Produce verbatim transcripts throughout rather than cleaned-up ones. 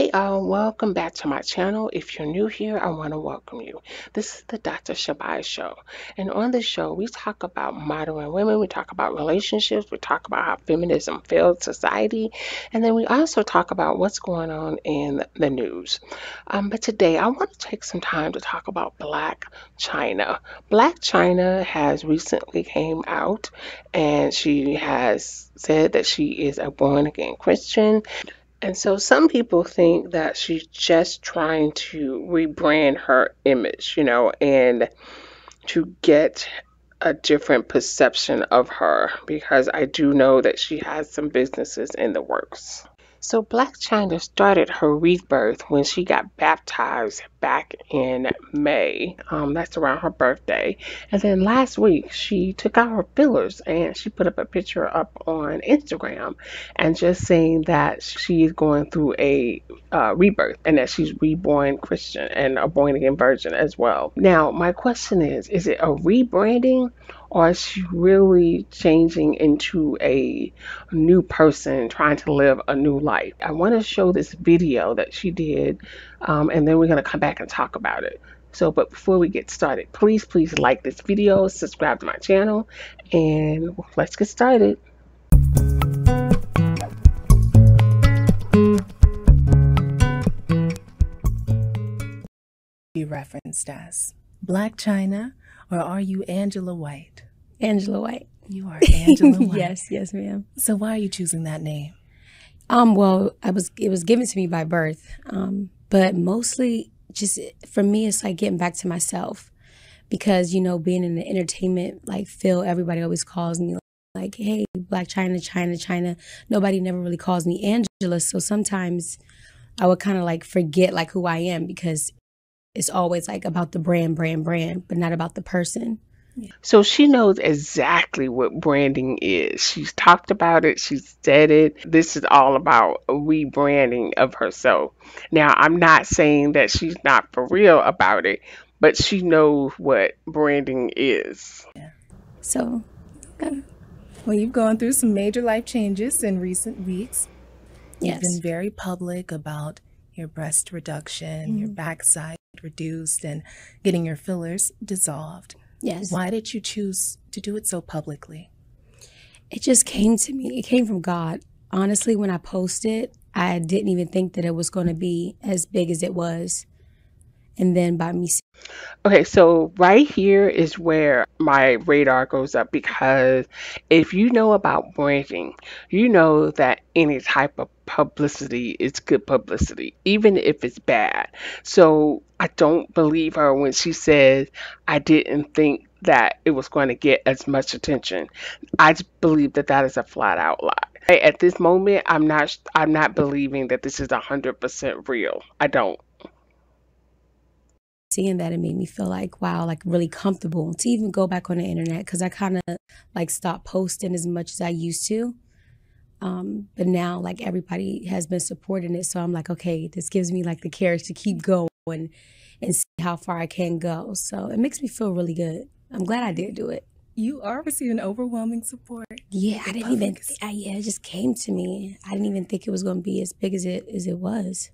Hey all, welcome back to my channel. If you're new here, I want to welcome you. This is the Doctor Shabai Show, and on this show we talk about modern women, we talk about relationships, we talk about how feminism failed society, and then we also talk about what's going on in the news. Um, but today I want to take some time to talk about Blac Chyna. Blac Chyna has recently came out and she has said that she is a born-again Christian. And so some people think that she's just trying to rebrand her image, you know, and to get a different perception of her, because I do know that she has some businesses in the works. So Blac Chyna started her rebirth when she got baptized back in May. Um, that's around her birthday. And then last week she took out her fillers and she put up a picture up on Instagram and just saying that she's going through a uh, rebirth and that she's reborn Christian and a born again virgin as well. Now my question is, is it a rebranding, or is she really changing into a new person trying to live a new life? I want to show this video that she did, um, and then we're going to come back and talk about it. So, but before we get started, please, please like this video, subscribe to my channel, and let's get started. He referenced us. Blac Chyna, or are you Angela White? Angela White. You are Angela White. Yes, yes, ma'am. So why are you choosing that name? Um, well, I was it was given to me by birth, um, but mostly just for me, it's like getting back to myself, because you know, being in the entertainment like field, everybody always calls me like, "Hey, Blac Chyna, Chyna, Chyna." Nobody never really calls me Angela, so sometimes I would kind of like forget like who I am, because it's always like about the brand, brand, brand, but not about the person. Yeah. So she knows exactly what branding is. She's talked about it. She's said it. This is all about a rebranding of herself. Now, I'm not saying that she's not for real about it, but she knows what branding is. Yeah. So, okay. Well, you've gone through some major life changes in recent weeks. Yes. You've been very public about your breast reduction, mm-hmm. your backside reduced, and getting your fillers dissolved. Yes. Why did you choose to do it so publicly? It just came to me. It came from God. Honestly, when I posted, I didn't even think that it was going to be as big as it was. And then by me. Okay, so right here is where my radar goes up, because if you know about branding, you know that any type of publicity is good publicity, even if it's bad. So I don't believe her when she says, I didn't think that it was going to get as much attention. I believe that that is a flat out lie. At this moment, I'm not, I'm not believing that this is one hundred percent real. I don't. Seeing that, it made me feel like, wow, like really comfortable to even go back on the internet, because I kind of like stopped posting as much as I used to. Um, but now like everybody has been supporting it. So I'm like, okay, this gives me like the courage to keep going and see how far I can go. So it makes me feel really good. I'm glad I did do it. You are receiving overwhelming support. Yeah, I didn't even, I, yeah, it just came to me. I didn't even think it was going to be as big as it, as it was,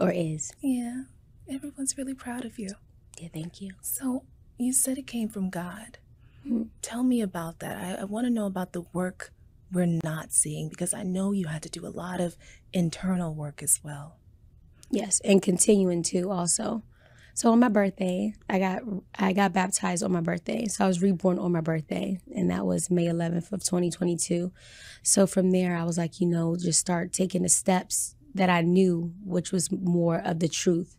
yeah. Or is. Yeah. Everyone's really proud of you. Yeah, thank you. So you said it came from God. Mm-hmm. Tell me about that. I, I want to know about the work we're not seeing, because I know you had to do a lot of internal work as well. Yes, and continuing to also. So on my birthday, I got I got baptized on my birthday. So I was reborn on my birthday, and that was May eleventh of twenty twenty-two. So from there, I was like, you know, just start taking the steps that I knew, which was more of the truth.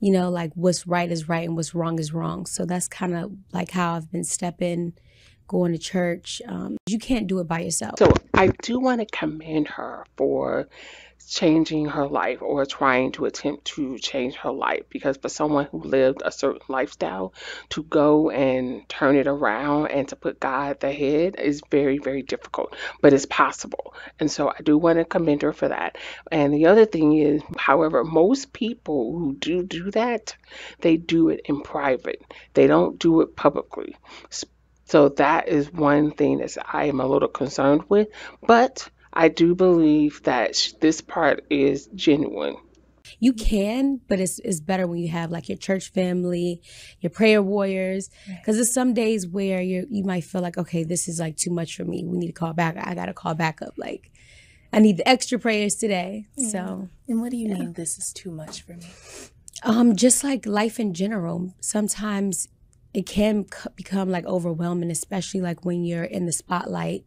You know, like what's right is right and what's wrong is wrong. So that's kind of like how I've been stepping, going to church. Um, you can't do it by yourself. So I do want to commend her for changing her life, or trying to attempt to change her life, because for someone who lived a certain lifestyle to go and turn it around and to put God at the head is very, very difficult, but it's possible. And so I do want to commend her for that. And the other thing is, however, most people who do do that, they do it in private. They don't do it publicly. So that is one thing that I am a little concerned with, but I do believe that this part is genuine. You can, but it's, it's better when you have like your church family, your prayer warriors, because there's some days where you you might feel like, okay, this is like too much for me. We need to call back. I got to call back up. Like, I need the extra prayers today. Yeah. So. And what do you yeah. mean this is too much for me? Um, just like life in general. Sometimes it can become like overwhelming, especially like when you're in the spotlight.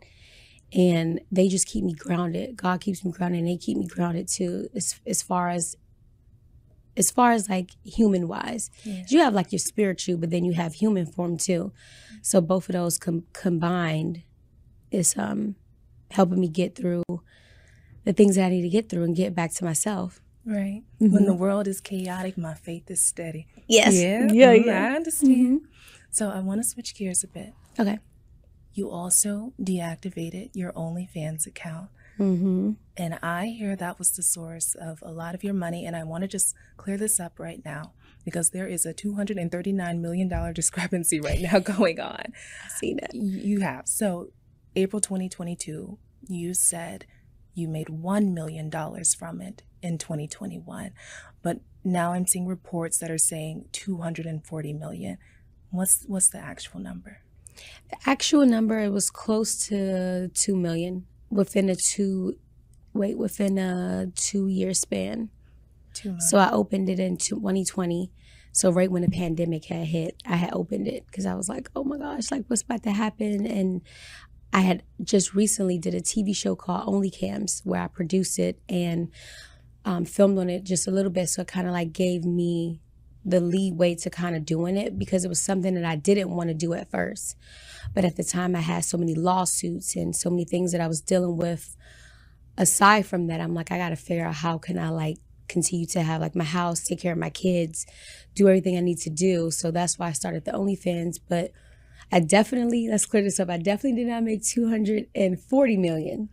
And they just keep me grounded. God keeps me grounded, and they keep me grounded too, as as far as as far as like human wise. Yeah. You have like your spiritual, but then you have human form too. So both of those com combined is um helping me get through the things that I need to get through and get back to myself. Right. Mm-hmm. When the world is chaotic, my faith is steady. Yes. Yeah. Yeah. Mm-hmm. yeah. I understand. Mm-hmm. So I want to switch gears a bit. Okay. You also deactivated your OnlyFans account. Mm-hmm. And I hear that was the source of a lot of your money. And I want to just clear this up right now, because there is a two hundred thirty-nine million dollar discrepancy right now going on. I've seen it. You have. So April twenty twenty-two, you said you made one million dollars from it in twenty twenty-one. But now I'm seeing reports that are saying two hundred forty million. What's, what's the actual number? The actual number, it was close to two million within a two, wait, within a two-year span. Two so I opened it in twenty twenty. So right when the pandemic had hit, I had opened it because I was like, oh my gosh, like what's about to happen? And I had just recently did a T V show called Only Cams, where I produced it and um, filmed on it just a little bit. So it kind of like gave me the leeway to kind of doing it, because it was something that I didn't want to do at first. But at the time I had so many lawsuits and so many things that I was dealing with. Aside from that, I'm like, I got to figure out how can I like continue to have like my house, take care of my kids, do everything I need to do. So that's why I started the OnlyFans. But I definitely, let's clear this up. I definitely did not make two hundred forty million.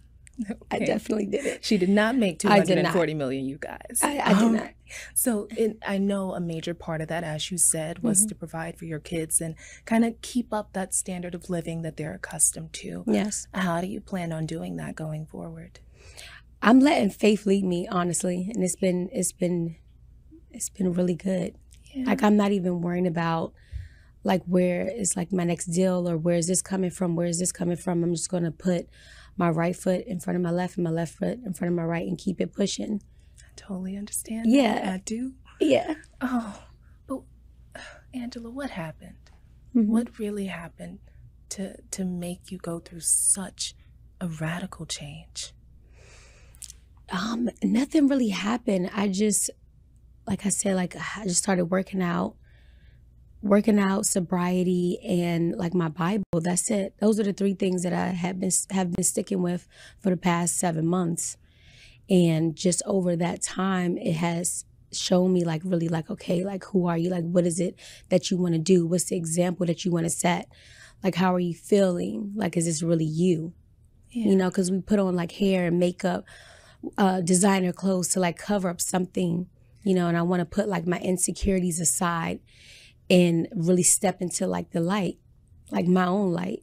Okay. I definitely did it. She did not make two hundred forty million, you guys. I, I um, did not. So it, I know a major part of that, as you said, was mm-hmm. to provide for your kids and kind of keep up that standard of living that they're accustomed to. Yes. How do you plan on doing that going forward? I'm letting faith lead me, honestly, and it's been it's been it's been really good. Yeah. Like I'm not even worrying about like where is like my next deal or where is this coming from? Where is this coming from? I'm just going to put my right foot in front of my left and my left foot in front of my right and keep it pushing. I totally understand. Yeah. I do. Yeah. Oh, but Angela, what happened? Mm-hmm. What really happened to, to make you go through such a radical change? Um, nothing really happened. I just, like I said, like I just started working out, working out, sobriety, and like my Bible. That's it. Those are the three things that I have been have been sticking with for the past seven months. And just over that time, it has shown me like really like, okay, like who are you? Like what is it that you want to do? What's the example that you want to set? Like how are you feeling? Like is this really you? Yeah. You know, because we put on like hair and makeup, uh designer clothes to like cover up something, you know. And I want to put like my insecurities aside and really step into like the light, like my own light.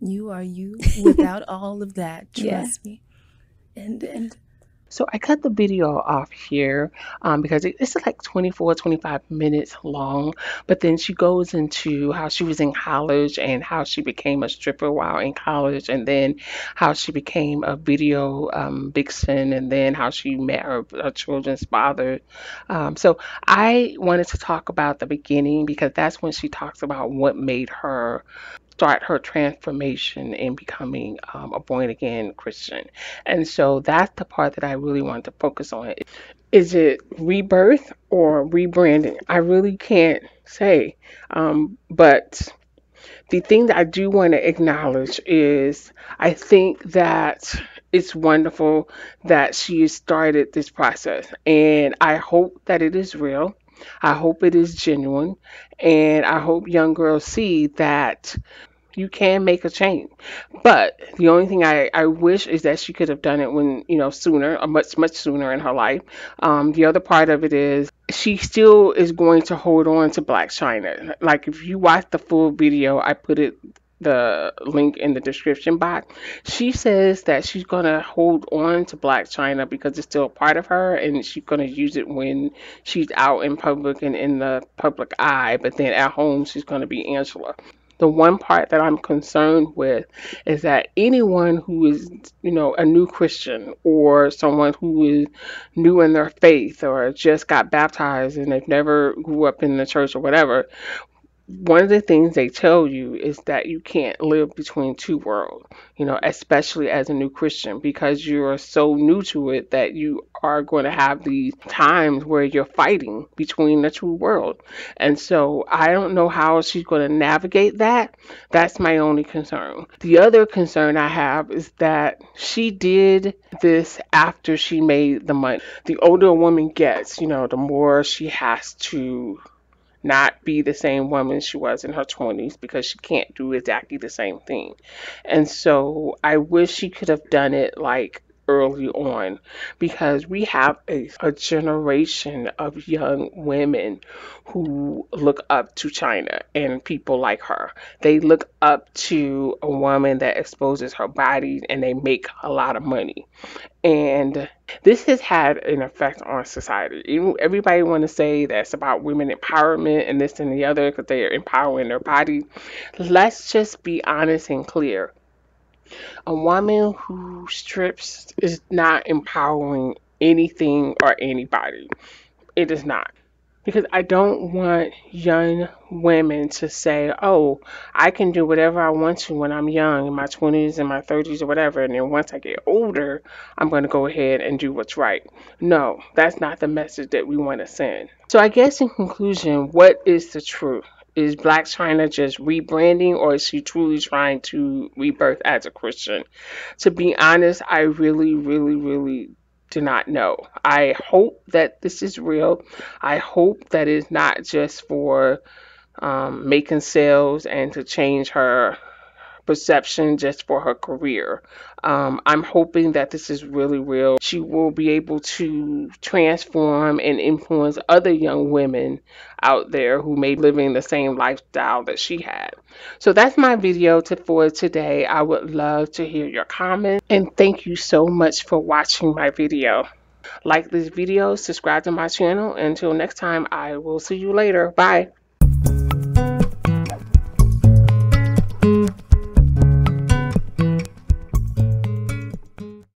You are you without all of that, trust yeah. me. And and so I cut the video off here um, because it, it's like twenty-four, twenty-five minutes long. But then she goes into how she was in college and how she became a stripper while in college, and then how she became a video um, vixen, and then how she met her, her children's father. Um, so I wanted to talk about the beginning, because that's when she talks about what made her start her transformation in becoming um, a born-again Christian. And so that's the part that I really want to focus on. Is it rebirth or rebranding? I really can't say. Um, but the thing that I do want to acknowledge is I think that it's wonderful that she started this process. And I hope that it is real. I hope it is genuine, and I hope young girls see that you can make a change. But the only thing I, I wish is that she could have done it when, you know, sooner, or much, much sooner in her life. Um, the other part of it is she still is going to hold on to Blac Chyna. Like if you watch the full video, I put it the link in the description box. She says that she's going to hold on to Blac Chyna because it's still a part of her, and she's going to use it when she's out in public and in the public eye, but then at home she's going to be Angela. The one part that I'm concerned with is that anyone who is, you know, a new Christian or someone who is new in their faith or just got baptized and they've never grew up in the church or whatever, one of the things they tell you is that you can't live between two worlds, you know, especially as a new Christian, because you are so new to it that you are going to have these times where you're fighting between the two worlds. And so I don't know how she's going to navigate that. That's my only concern. The other concern I have is that she did this after she made the money. The older a woman gets, you know, the more she has to not be the same woman she was in her twenties, because she can't do exactly the same thing. And so I wish she could have done it like early on, because we have a, a generation of young women who look up to Chyna and people like her. They look up to a woman that exposes her body and they make a lot of money. And this has had an effect on society. Even everybody want to say that's about women empowerment and this and the other because they are empowering their body. Let's just be honest and clear. A woman who strips is not empowering anything or anybody. It is not. Because I don't want young women to say, oh, I can do whatever I want to when I'm young, in my twenties and my thirties or whatever, and then once I get older, I'm going to go ahead and do what's right. No, that's not the message that we want to send. So I guess in conclusion, what is the truth? Is Blac Chyna just rebranding, or is she truly trying to rebirth as a Christian? To be honest, I really, really, really do not know. I hope that this is real. I hope that it's not just for um, making sales and to change her perception just for her career. Um, I'm hoping that this is really real. She will be able to transform and influence other young women out there who may be living the same lifestyle that she had. So that's my video to, for today. I would love to hear your comments, and thank you so much for watching my video. Like this video, subscribe to my channel. Until next time, I will see you later. Bye.